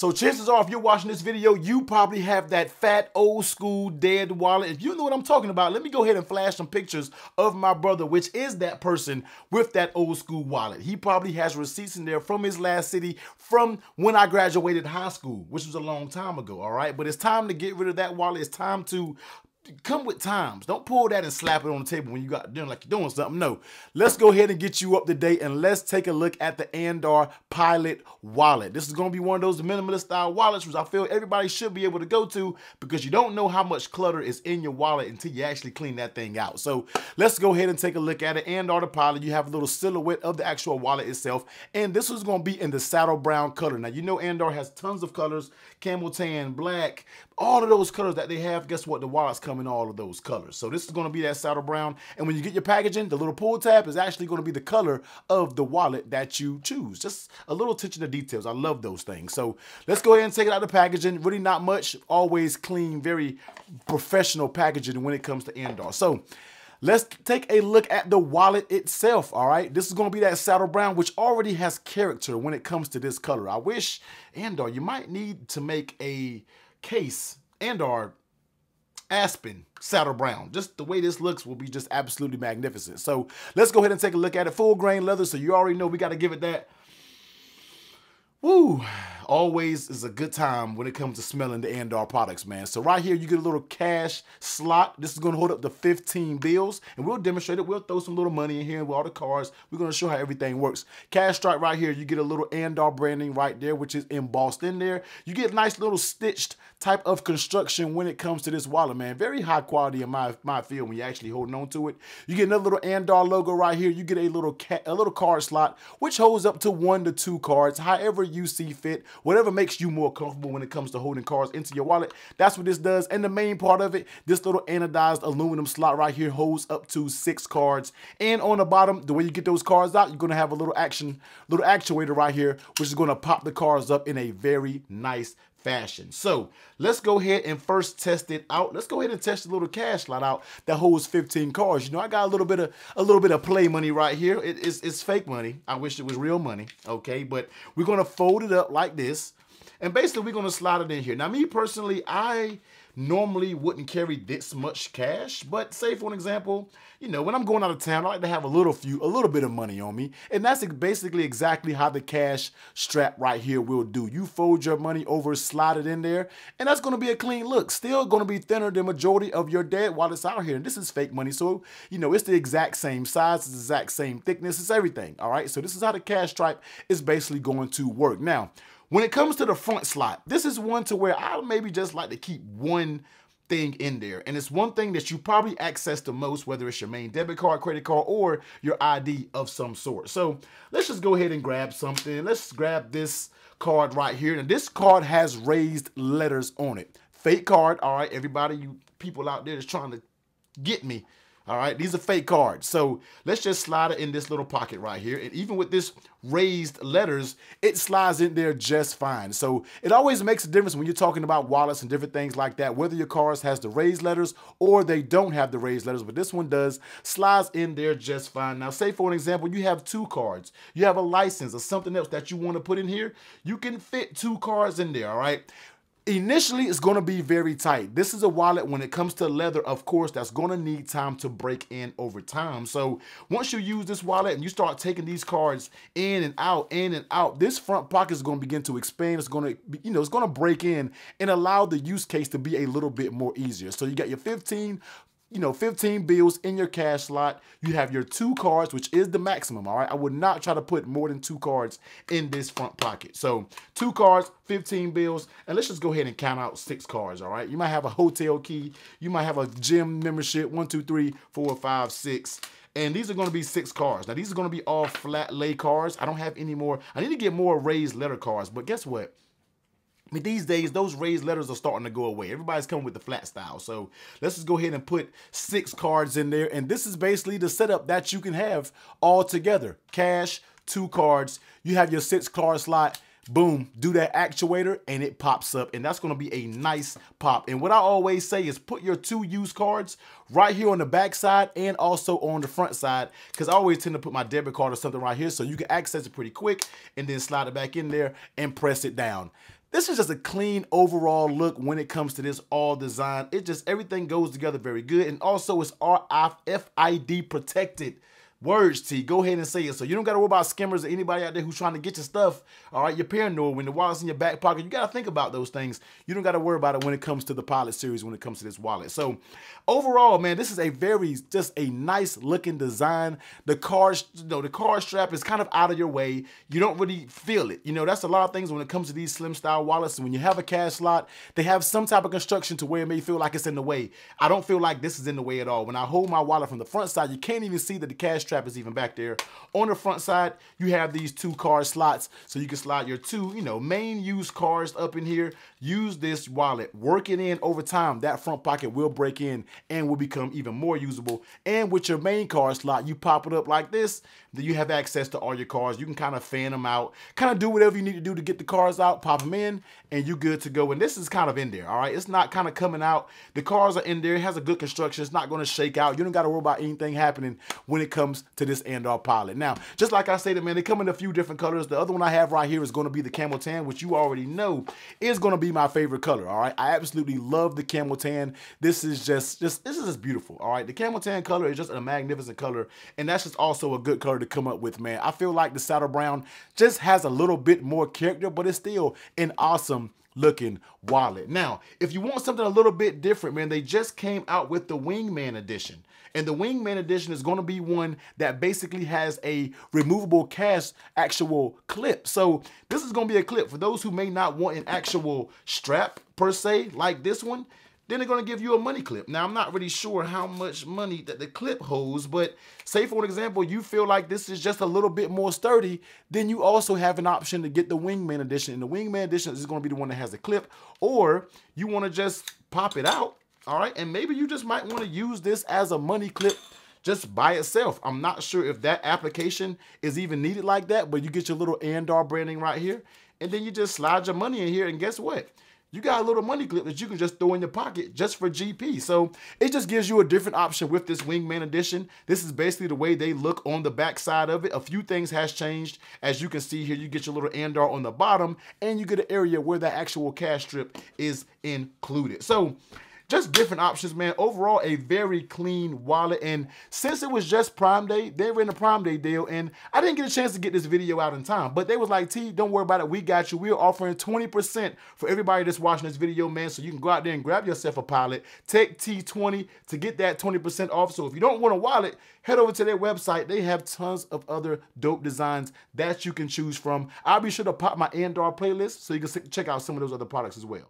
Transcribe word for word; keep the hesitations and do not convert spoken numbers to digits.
So chances are, if you're watching this video, you probably have that fat, old school, dead wallet. If you know what I'm talking about, let me go ahead and flash some pictures of my brother, which is that person with that old school wallet. He probably has receipts in there from his last city, from when I graduated high school, which was a long time ago, all right? But it's time to get rid of that wallet. It's time to come with times. Don't pull that and slap it on the table when you got doing like you're doing something. No, let's go ahead and get you up to date, and let's take a look at the Andar Pilot Wallet. This is going to be one of those minimalist style wallets, which I feel everybody should be able to go to, because you don't know how much clutter is in your wallet until you actually clean that thing out. So let's go ahead and take a look at it. Andar the Pilot, you have a little silhouette of the actual wallet itself, and this is going to be in the saddle brown color. Now, you know Andar has tons of colors: camel tan, black, all of those colors that they have. Guess what? The wallet's coming in all of those colors. So this is going to be that saddle brown, and when you get your packaging, the little pull tab is actually going to be the color of the wallet that you choose. Just a little attention to details. I love those things. So let's go ahead and take it out of the packaging. Really not much, always clean, very professional packaging when it comes to Andar. So let's take a look at the wallet itself, all right? This is going to be that saddle brown, which already has character when it comes to this color. I wish, Andar, you might need to make a case, Andar, Aspen saddle brown. Just the way this looks will be just absolutely magnificent. So let's go ahead and take a look at it. Full grain leather, so you already know we got to give it that. Woo! Always is a good time when it comes to smelling the Andar products, man. So right here, you get a little cash slot. This is going to hold up to fifteen bills, and we'll demonstrate it. We'll throw some little money in here with all the cards. We're going to show how everything works. Cash strike right here. You get a little Andar branding right there, which is embossed in there. You get nice little stitched type of construction when it comes to this wallet, man. Very high quality in my, my feel when you're actually holding on to it. You get another little Andar logo right here. You get a little, a little card slot, which holds up to one to two cards, however you see fit. Whatever makes you more comfortable when it comes to holding cards into your wallet, that's what this does. And the main part of it, this little anodized aluminum slot right here holds up to six cards. And on the bottom, the way you get those cards out, you're going to have a little action, little actuator right here, which is going to pop the cards up in a very nice fashion. So let's go ahead and first test it out. Let's go ahead and test the little cash slot out that holds fifteen cards. You know, I got a little bit of a little bit of play money right here. It is it's fake money. I wish it was real money. Okay, but we're gonna fold it up like this, and basically we're gonna slide it in here. Now, me personally, I normally wouldn't carry this much cash, but say for an example, you know, when I'm going out of town, I like to have a little few, a little bit of money on me, and that's basically exactly how the cash strap right here will do. You fold your money over, slide it in there, and that's going to be a clean look. Still going to be thinner than majority of your dead wallets out here, and this is fake money, so you know it's the exact same size, it's the exact same thickness, it's everything. All right, so this is how the cash stripe is basically going to work. Now, when it comes to the front slot, this is one to where I maybe just like to keep one thing in there. And it's one thing that you probably access the most, whether it's your main debit card, credit card, or your I D of some sort. So let's just go ahead and grab something. Let's grab this card right here. And this card has raised letters on it. Fake card, all right, everybody, you people out there that's trying to get me. All right, these are fake cards. So let's just slide it in this little pocket right here. And even with this raised letters, it slides in there just fine. So it always makes a difference when you're talking about wallets and different things like that, whether your cards has the raised letters or they don't have the raised letters, but this one does, slides in there just fine. Now, say for an example, you have two cards, you have a license or something else that you want to put in here, you can fit two cards in there, all right? Initially, it's going to be very tight. This is a wallet, when it comes to leather, of course, that's going to need time to break in over time. So once you use this wallet and you start taking these cards in and out, in and out, this front pocket is going to begin to expand. It's going to, you know, it's going to break in and allow the use case to be a little bit more easier. So you got your fifteen, you know, fifteen bills in your cash slot. You have your two cards, which is the maximum, all right? I would not try to put more than two cards in this front pocket. So two cards, fifteen bills, and let's just go ahead and count out six cards, all right? You might have a hotel key. You might have a gym membership, one, two, three, four, five, six. And these are going to be six cards. Now, these are going to be all flat lay cards. I don't have any more. I need to get more raised letter cards, but guess what? I mean, these days, those raised letters are starting to go away. Everybody's coming with the flat style. So let's just go ahead and put six cards in there. And this is basically the setup that you can have all together. Cash, two cards. You have your six card slot. Boom, do that actuator and it pops up, and that's going to be a nice pop. And what I always say is put your two used cards right here on the back side and also on the front side, because I always tend to put my debit card or something right here so you can access it pretty quick and then slide it back in there and press it down. This is just a clean overall look when it comes to this all design. It just, everything goes together very good. And also it's R F I D protected. Words, T. Go ahead and say it. So you don't got to worry about skimmers or anybody out there who's trying to get your stuff. All right, you're paranoid when the wallet's in your back pocket. You got to think about those things. You don't got to worry about it when it comes to the Pilot series, when it comes to this wallet. So overall, man, this is a very, just a nice looking design. The card, you know, the card strap is kind of out of your way. You don't really feel it. You know, that's a lot of things when it comes to these slim style wallets. When you have a cash slot, they have some type of construction to where it may feel like it's in the way. I don't feel like this is in the way at all. When I hold my wallet from the front side, you can't even see that the cash strap is even back there. On the front side, you have these two card slots, so you can slide your two, you know, main use cards up in here. Use this wallet, work it in over time. That front pocket will break in and will become even more usable. And with your main card slot, you pop it up like this. Then you have access to all your cards. You can kind of fan them out, kind of do whatever you need to do to get the cards out, pop them in, and you're good to go. And this is kind of in there, all right? It's not kind of coming out. The cards are in there. It has a good construction. It's not going to shake out. You don't got to worry about anything happening when it comes comes to this Andar Pilot. Now, just like I stated, man, they come in a few different colors. The other one I have right here is going to be the camel tan, which you already know is going to be my favorite color. All right, I absolutely love the camel tan. This is just, just this is just beautiful. All right, the camel tan color is just a magnificent color, and that's just also a good color to come up with, man. I feel like the saddle brown just has a little bit more character, but it's still an awesome looking wallet. Now, if you want something a little bit different, man, they just came out with the Wingman edition. And the Wingman edition is going to be one that basically has a removable cash actual clip. So this is going to be a clip for those who may not want an actual strap per se, like this one. Then they're going to give you a money clip. Now, I'm not really sure how much money that the clip holds, but say for an example, you feel like this is just a little bit more sturdy, then you also have an option to get the Wingman edition. And the Wingman edition is going to be the one that has a clip, or you want to just pop it out, all right? And maybe you just might want to use this as a money clip just by itself. I'm not sure if that application is even needed like that, but you get your little Andar branding right here, and then you just slide your money in here, and guess what? You got a little money clip that you can just throw in your pocket just for G P. So it just gives you a different option with this Wingman edition. This is basically the way they look on the back side of it. A few things has changed. As you can see here, you get your little Andar on the bottom, and you get an area where the actual cash strip is included. So just different options, man. Overall, a very clean wallet. And since it was just Prime Day, they were in a Prime Day deal, and I didn't get a chance to get this video out in time. But they was like, T, don't worry about it. We got you. We are offering twenty percent for everybody that's watching this video, man. So you can go out there and grab yourself a Pilot, Techtee twenty, to get that twenty percent off. So if you don't want a wallet, head over to their website. They have tons of other dope designs that you can choose from. I'll be sure to pop my Andar playlist so you can check out some of those other products as well.